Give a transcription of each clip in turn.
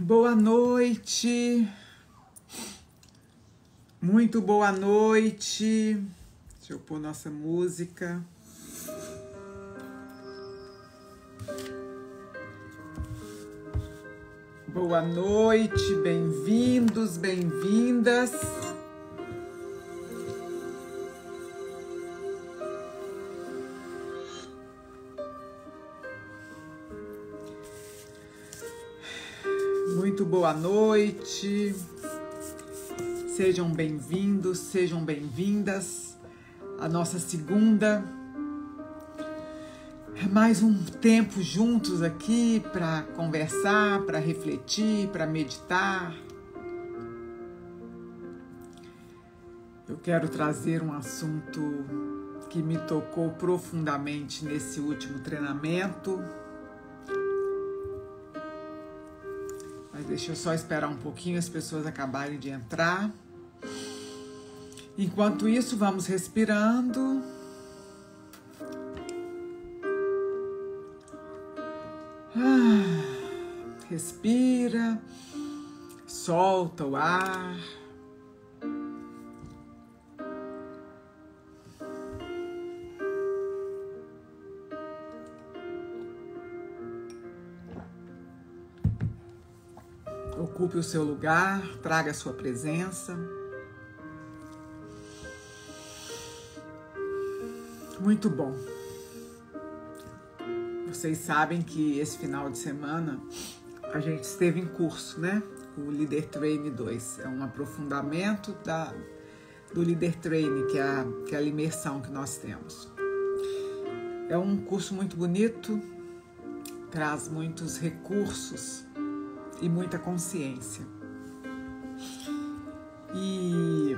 Boa noite, muito boa noite. Deixa eu pôr nossa música. Boa noite, bem-vindos, bem-vindas. Muito boa noite. Sejam bem-vindos, sejam bem-vindas à nossa segunda. Mais um tempo juntos aqui para conversar, para refletir, para meditar. Eu quero trazer um assunto que me tocou profundamente nesse último treinamento. Mas deixa eu só esperar um pouquinho as pessoas acabarem de entrar. Enquanto isso, vamos respirando. Respira, solta o ar. Ocupe o seu lugar, traga a sua presença. Muito bom. Vocês sabem que esse final de semana a gente esteve em curso, né? O Leader Training 2. É um aprofundamento do Leader Training, que é a imersão que nós temos. É um curso muito bonito, traz muitos recursos e muita consciência. E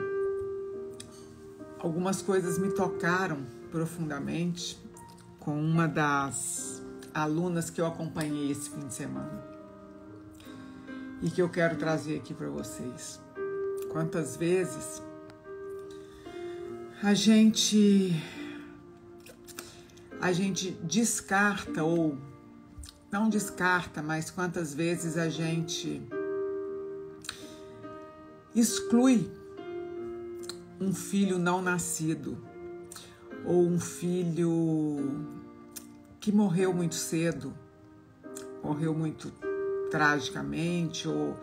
algumas coisas me tocaram profundamente com uma das alunas que eu acompanhei esse fim de semana e que eu quero trazer aqui para vocês. Quantas vezes a gente descarta, ou não descarta, mas quantas vezes a gente exclui um filho não nascido ou um filho que morreu muito cedo, morreu muito tragicamente, ou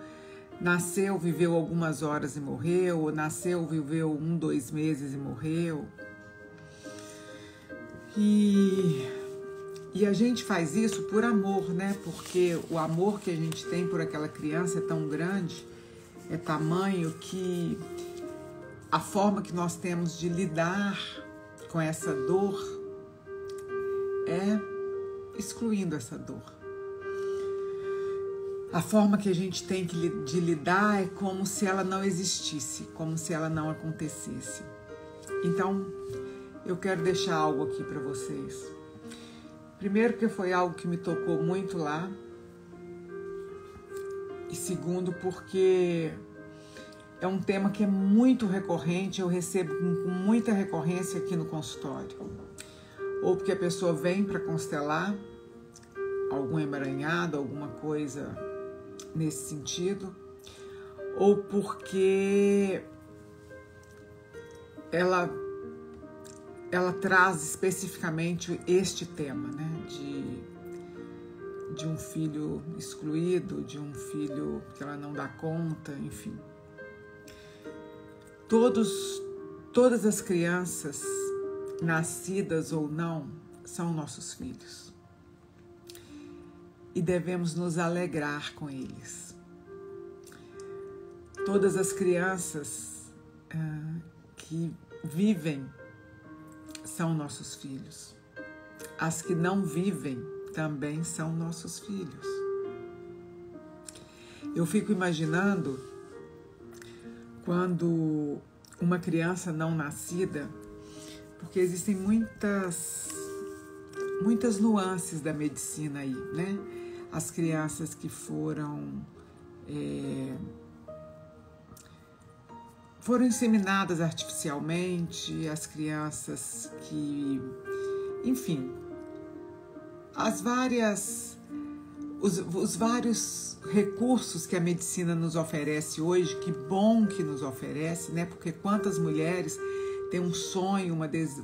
nasceu, viveu algumas horas e morreu, ou nasceu, viveu 1, 2 meses e morreu. E a gente faz isso por amor, né? Porque o amor que a gente tem por aquela criança é tão grande, é tamanho, que a forma que nós temos de lidar com essa dor é excluindo essa dor. A forma que a gente tem de lidar é como se ela não existisse, como se ela não acontecesse. Então, eu quero deixar algo aqui para vocês. Primeiro, porque foi algo que me tocou muito lá. E segundo, porque é um tema que é muito recorrente, eu recebo com muita recorrência aqui no consultório. Ou porque a pessoa vem para constelar algum emaranhado, alguma coisa nesse sentido, ou porque ela traz especificamente este tema, né? De um filho excluído, de um filho que ela não dá conta, enfim. Todas as crianças, nascidas ou não, são nossos filhos. E devemos nos alegrar com eles. Todas as crianças que vivem são nossos filhos. As que não vivem também são nossos filhos. Eu fico imaginando quando uma criança não nascida, porque existem muitas nuances da medicina aí, né? As crianças que foram inseminadas artificialmente, as crianças que, enfim, as várias os vários recursos que a medicina nos oferece hoje, que bom que nos oferece, né? Porque quantas mulheres têm um sonho,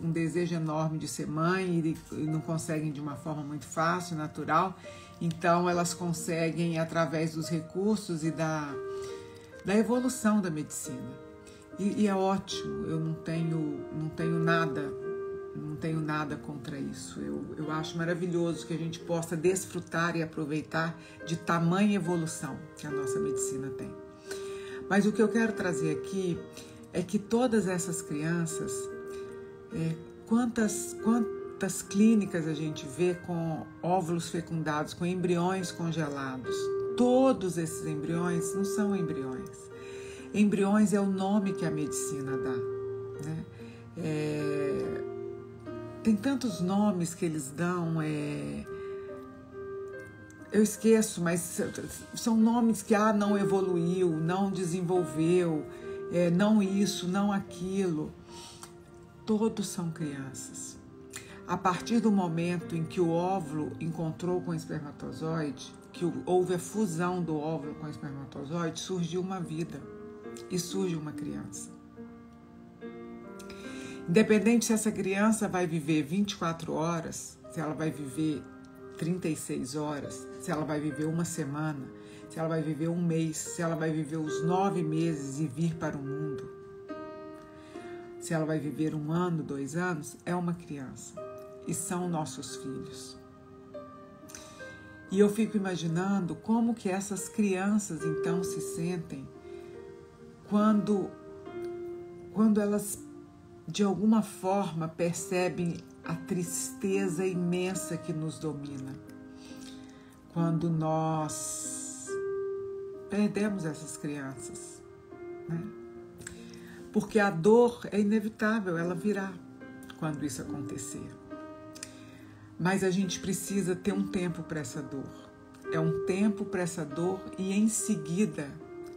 um desejo enorme de ser mãe e não conseguem de uma forma muito fácil, natural. Então elas conseguem através dos recursos e da evolução da medicina. E é ótimo, eu não tenho nada contra isso. Eu acho maravilhoso que a gente possa desfrutar e aproveitar de tamanha evolução que a nossa medicina tem. Mas o que eu quero trazer aqui é que todas essas crianças, quantas clínicas a gente vê com óvulos fecundados, com embriões congelados. Todos esses embriões não são embriões. Embriões é o nome que a medicina dá, né? Tem tantos nomes que eles dão, eu esqueço, mas são nomes que não evoluiu, não desenvolveu, não isso, não aquilo. Todos são crianças. A partir do momento em que o óvulo encontrou com o espermatozoide, que houve a fusão do óvulo com o espermatozoide, surgiu uma vida e surge uma criança. Independente se essa criança vai viver 24 horas, se ela vai viver 36 horas, se ela vai viver uma semana, se ela vai viver um mês, se ela vai viver os 9 meses e vir para o mundo, se ela vai viver 1 ano, 2 anos, é uma criança e são nossos filhos. E eu fico imaginando como que essas crianças então se sentem quando elas de alguma forma percebem a tristeza imensa que nos domina. Quando nós perdemos essas crianças, né? Porque a dor é inevitável, ela virá quando isso acontecer. Mas a gente precisa ter um tempo para essa dor. É um tempo para essa dor e em seguida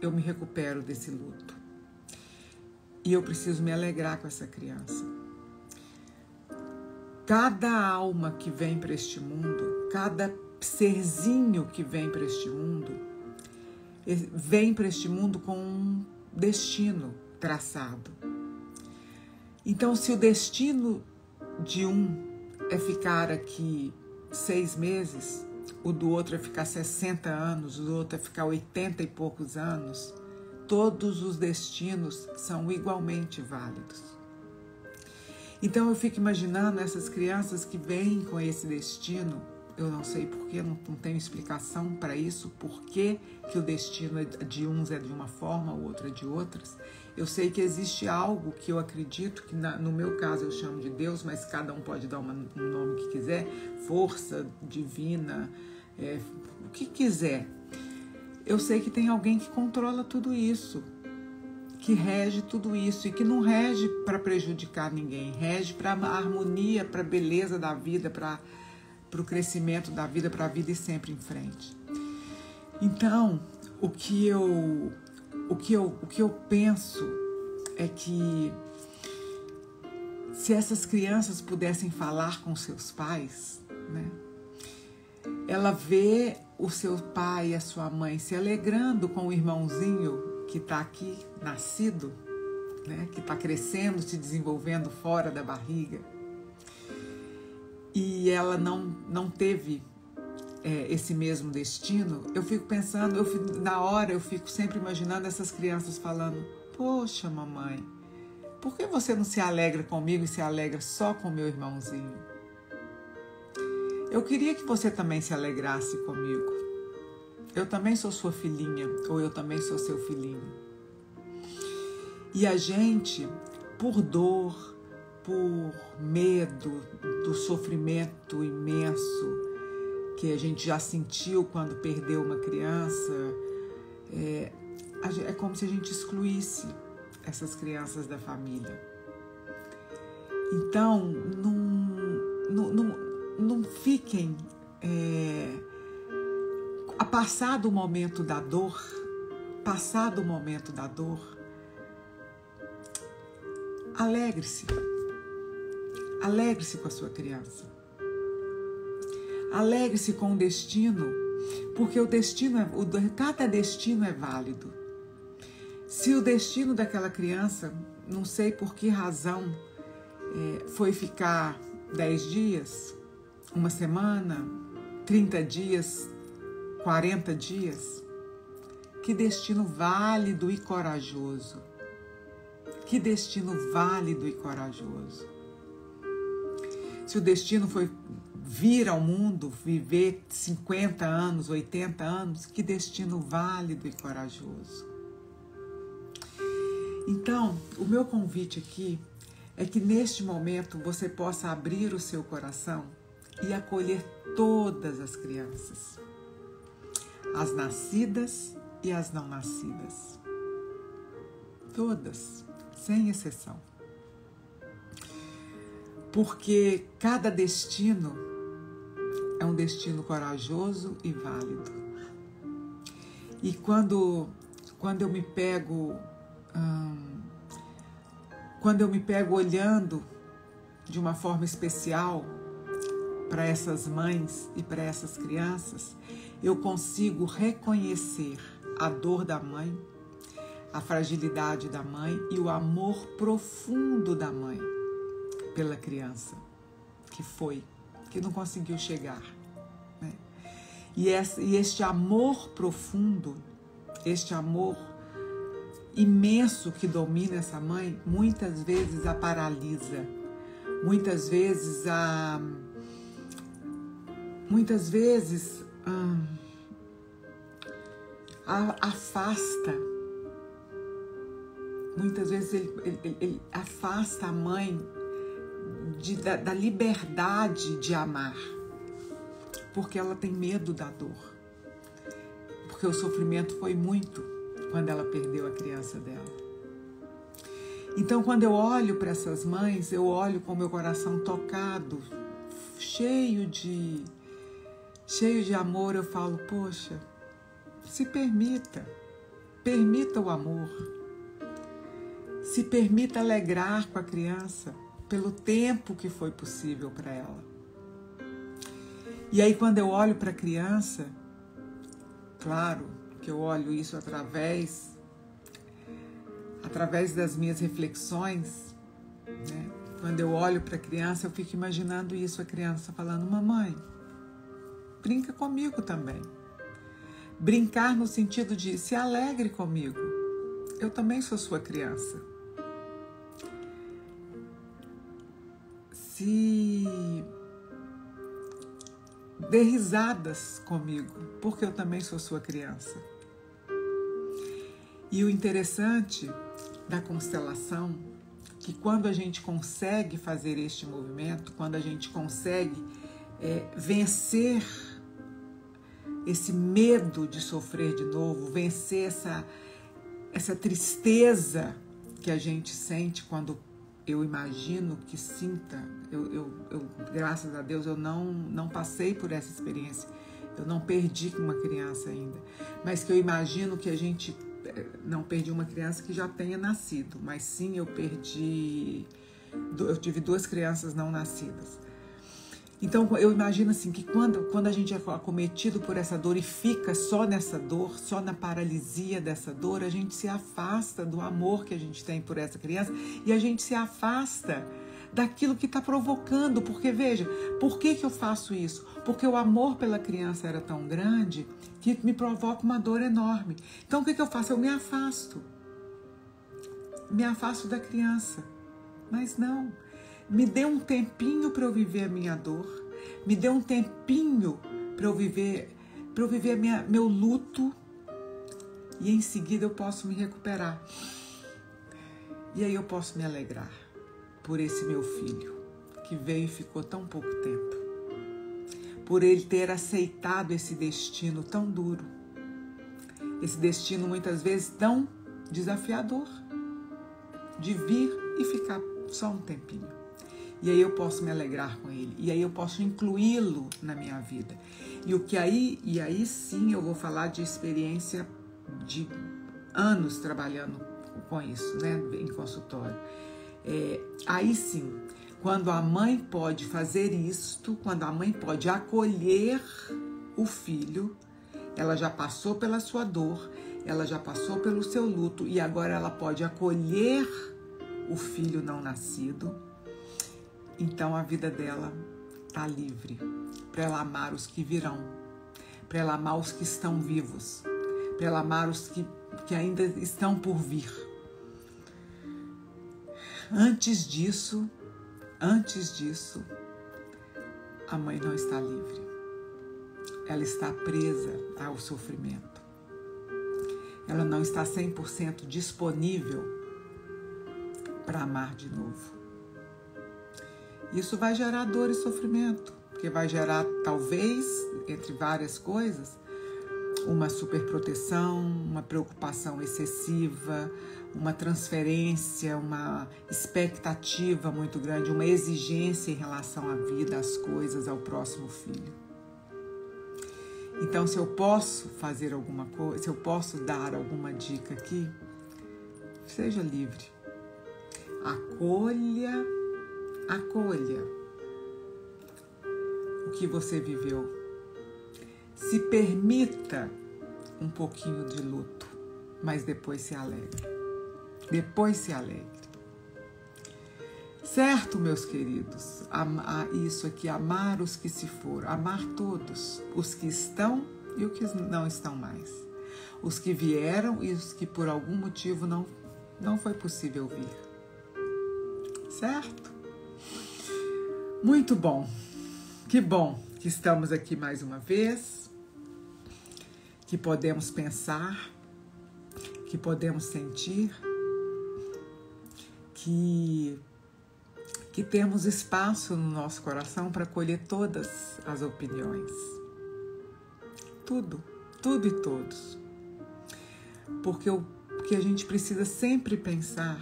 eu me recupero desse luto. E eu preciso me alegrar com essa criança. Cada alma que vem para este mundo, cada serzinho que vem para este mundo com um destino traçado. Então, se o destino de um é ficar aqui 6 meses, o do outro é ficar 60 anos, o do outro é ficar 80 e poucos anos, todos os destinos são igualmente válidos. Então eu fico imaginando essas crianças que vêm com esse destino, eu não sei porquê, não tenho explicação para isso, porquê que o destino de uns é de uma forma, o outro é de outras. Eu sei que existe algo que eu acredito, que no meu caso eu chamo de Deus, mas cada um pode dar um nome que quiser, força divina, o que quiser. Eu sei que tem alguém que controla tudo isso, que rege tudo isso e que não rege para prejudicar ninguém, rege para a harmonia, para a beleza da vida, para o crescimento da vida, para a vida e sempre em frente. Então, o que eu penso é que se essas crianças pudessem falar com seus pais, né? Ela vê o seu pai e a sua mãe se alegrando com o irmãozinho que está aqui, nascido, né? Que está crescendo, se desenvolvendo fora da barriga. E ela não teve esse mesmo destino. Eu fico pensando, na hora eu fico sempre imaginando essas crianças falando: poxa, mamãe, por que você não se alegra comigo e se alegra só com meu irmãozinho? Eu queria que você também se alegrasse comigo. Eu também sou sua filhinha, ou eu também sou seu filhinho. E a gente, por dor, por medo do sofrimento imenso que a gente já sentiu quando perdeu uma criança, é como se a gente excluísse essas crianças da família. Então, não fiquem, passado o momento da dor, alegre-se com a sua criança, alegre-se com o destino Porque o destino, cada destino é válido. Se o destino daquela criança, não sei por que razão, foi ficar 10 dias, uma semana, 30 dias, 40 dias, que destino válido e corajoso. Que destino válido e corajoso. Se o destino foi vir ao mundo, viver 50 anos, 80 anos, que destino válido e corajoso. Então, o meu convite aqui é que neste momento você possa abrir o seu coração e acolher todas as crianças, as nascidas e as não nascidas. Todas, sem exceção. Porque cada destino é um destino corajoso e válido. E quando eu me pego... Quando eu me pego olhando de uma forma especial para essas mães e para essas crianças, eu consigo reconhecer a dor da mãe, a fragilidade da mãe e o amor profundo da mãe pela criança que não conseguiu chegar, né? E este amor profundo, este amor imenso que domina essa mãe, muitas vezes a paralisa, muitas vezes a afasta, muitas vezes ele afasta a mãe da liberdade de amar, porque ela tem medo da dor, porque o sofrimento foi muito quando ela perdeu a criança dela. Então, quando eu olho para essas mães, eu olho com o meu coração tocado, cheio de amor, eu falo, poxa, se permita o amor, se permita alegrar com a criança pelo tempo que foi possível para ela. E aí, quando eu olho para a criança, claro, eu olho isso através das minhas reflexões, né? Quando eu olho para a criança, eu fico imaginando isso, a criança falando, mamãe, brinca comigo também. Brincar no sentido de se alegre comigo. Eu também sou sua criança. Se dê risadas comigo, porque eu também sou sua criança. E o interessante da constelação, que quando a gente consegue fazer este movimento, quando a gente consegue vencer esse medo de sofrer de novo, vencer essa tristeza que a gente sente quando eu imagino que sinta, graças a Deus, eu não passei por essa experiência, eu não perdi uma criança ainda, mas que eu imagino que a gente... Não perdi uma criança que já tenha nascido, mas sim eu tive 2 crianças não nascidas. Então eu imagino assim que quando a gente é acometido por essa dor e fica só nessa dor, só na paralisia dessa dor, a gente se afasta do amor que a gente tem por essa criança e a gente se afasta daquilo que está provocando. Porque veja, por que eu faço isso? Porque o amor pela criança era tão grande que me provoca uma dor enorme. Então o que eu faço? Eu me afasto da criança. Mas não, me dê um tempinho para eu viver a minha dor, me dê um tempinho para eu viver meu luto, e em seguida eu posso me recuperar e aí eu posso me alegrar por esse meu filho que veio e ficou tão pouco tempo, por ele ter aceitado esse destino tão duro, esse destino muitas vezes tão desafiador, de vir e ficar só um tempinho. E aí eu posso me alegrar com ele, e aí eu posso incluí-lo na minha vida. E aí sim eu vou falar de experiência de anos trabalhando com isso, né, em consultório. Aí sim, quando a mãe pode fazer isto, quando a mãe pode acolher o filho, Ela já passou pela sua dor, ela já passou pelo seu luto e agora ela pode acolher o filho não nascido. Então a vida dela está livre para ela amar os que virão, para ela amar os que estão vivos, para ela amar os que ainda estão por vir. Antes disso, a mãe não está livre. Ela está presa ao sofrimento. Ela não está 100% disponível para amar de novo. Isso vai gerar dor e sofrimento, porque vai gerar, talvez, entre várias coisas, uma superproteção, uma preocupação excessiva, uma transferência, uma expectativa muito grande, uma exigência em relação à vida, às coisas, ao próximo filho. Então, se eu posso fazer alguma coisa, se eu posso dar alguma dica aqui, seja livre. Acolha o que você viveu. Se permita um pouquinho de luto, mas depois se alegre. Certo, meus queridos? Isso aqui, amar os que se foram, amar todos, os que estão e os que não estão mais, os que vieram e os que por algum motivo não foi possível vir. Certo? Muito bom. Que bom que estamos aqui mais uma vez, que podemos pensar, que podemos sentir, que temos espaço no nosso coração para acolher todas as opiniões. Tudo e todos. Porque o que a gente precisa sempre pensar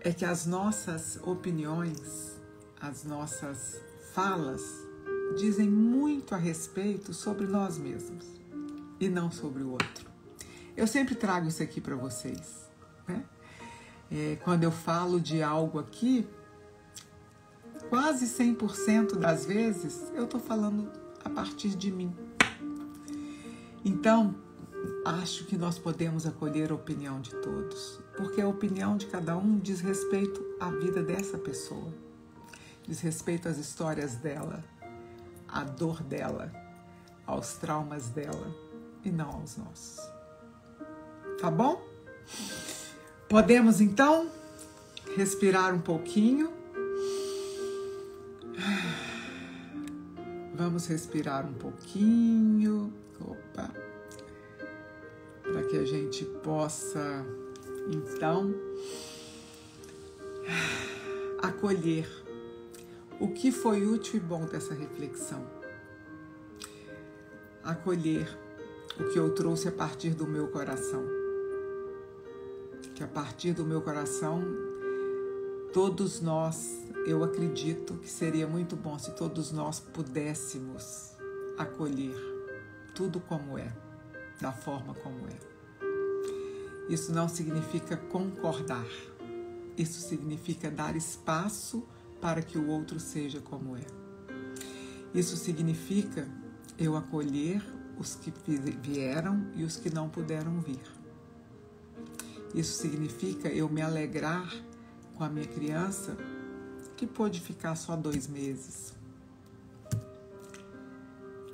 é que as nossas opiniões, as nossas falas, dizem muito a respeito sobre nós mesmos e não sobre o outro. Eu sempre trago isso aqui para vocês, né? Quando eu falo de algo aqui, quase 100% das vezes eu estou falando a partir de mim. Então, acho que nós podemos acolher a opinião de todos, porque a opinião de cada um diz respeito à vida dessa pessoa, diz respeito às histórias dela, à dor dela, aos traumas dela, e não aos nossos. Tá bom? Podemos, então, respirar um pouquinho. Vamos respirar um pouquinho. Opa! Para que a gente possa, então, acolher o que foi útil e bom dessa reflexão. Acolher o que eu trouxe a partir do meu coração. Que a partir do meu coração, todos nós, eu acredito que seria muito bom se todos nós pudéssemos acolher tudo como é, da forma como é. Isso não significa concordar. Isso significa dar espaço para que o outro seja como é. Isso significa eu acolher os que vieram e os que não puderam vir. Isso significa eu me alegrar com a minha criança que pôde ficar só 2 meses.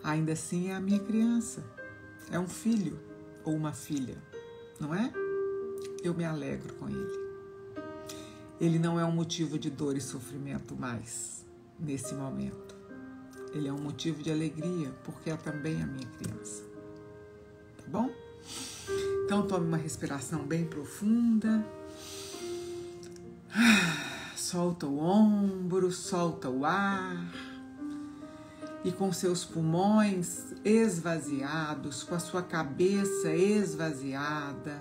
Ainda assim é a minha criança, é um filho ou uma filha, não é? Eu me alegro com ele. Ele não é um motivo de dor e sofrimento mais nesse momento. Ele é um motivo de alegria, porque é também a minha criança. Tá bom? Então, tome uma respiração bem profunda. Solta o ombro, solta o ar. E com seus pulmões esvaziados, com a sua cabeça esvaziada,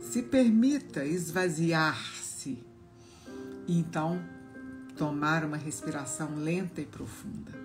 se permita esvaziar-se. Então, tomar uma respiração lenta e profunda.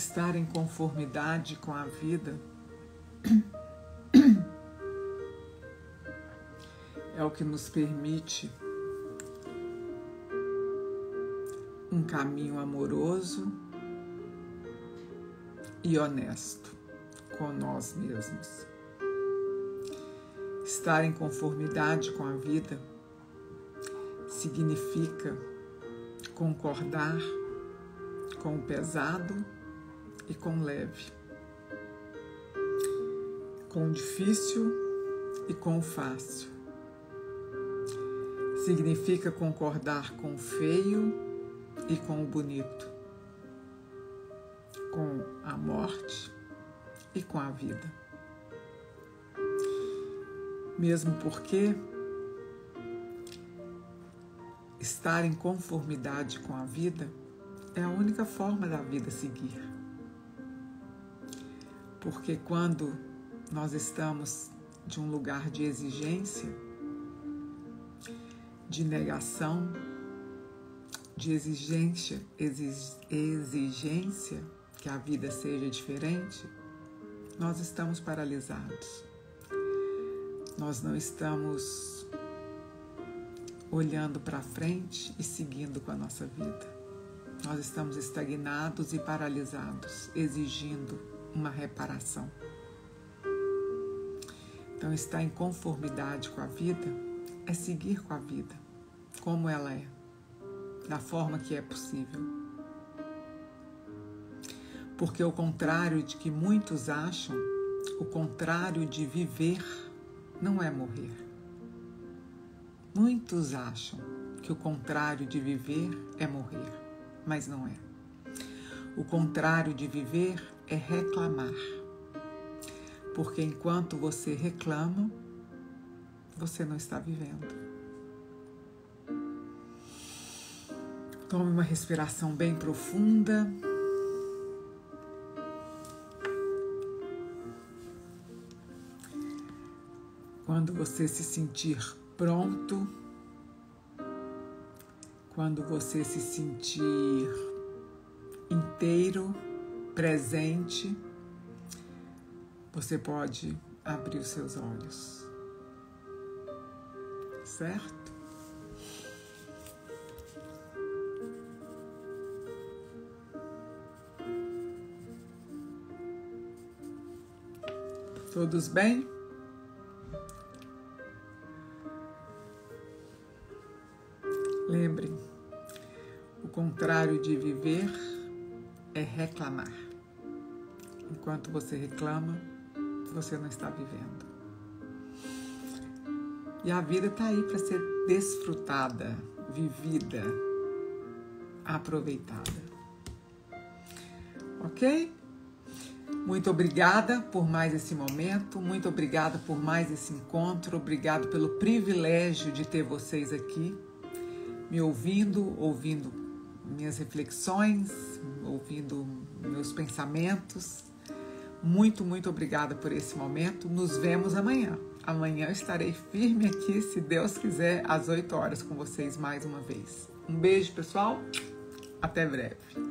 estar em conformidade com a vida é o que nos permite um caminho amoroso e honesto com nós mesmos. Estar em conformidade com a vida significa concordar com o pesado e com o leve, com o difícil e com o fácil. Significa concordar com o feio e com o bonito, com a morte e com a vida. Mesmo porque estar em conformidade com a vida é a única forma da vida seguir. Porque quando nós estamos de um lugar de exigência, de negação, de exigência que a vida seja diferente, nós estamos paralisados. Nós não estamos olhando para frente e seguindo com a nossa vida. Nós estamos estagnados e paralisados, exigindo uma reparação. Então, estar em conformidade com a vida é seguir com a vida, como ela é, da forma que é possível. Porque o contrário de que muitos acham, o contrário de viver não é morrer. Muitos acham que o contrário de viver é morrer, mas não é. O contrário de viver é reclamar. Porque enquanto você reclama, você não está vivendo. Tome uma respiração bem profunda. Quando você se sentir pronto, quando você se sentir inteiro, presente, você pode abrir os seus olhos, certo? Todos bem? Lembrem, o contrário de viver é reclamar. Enquanto você reclama, você não está vivendo. E a vida está aí para ser desfrutada, vivida, aproveitada. Ok? Muito obrigada por mais esse momento, muito obrigada por mais esse encontro, obrigado pelo privilégio de ter vocês aqui, me ouvindo minhas reflexões, ouvindo meus pensamentos. Muito, muito obrigada por esse momento. Nos vemos amanhã. Amanhã eu estarei firme aqui, se Deus quiser, às 8 horas com vocês mais uma vez. Um beijo, pessoal. Até breve.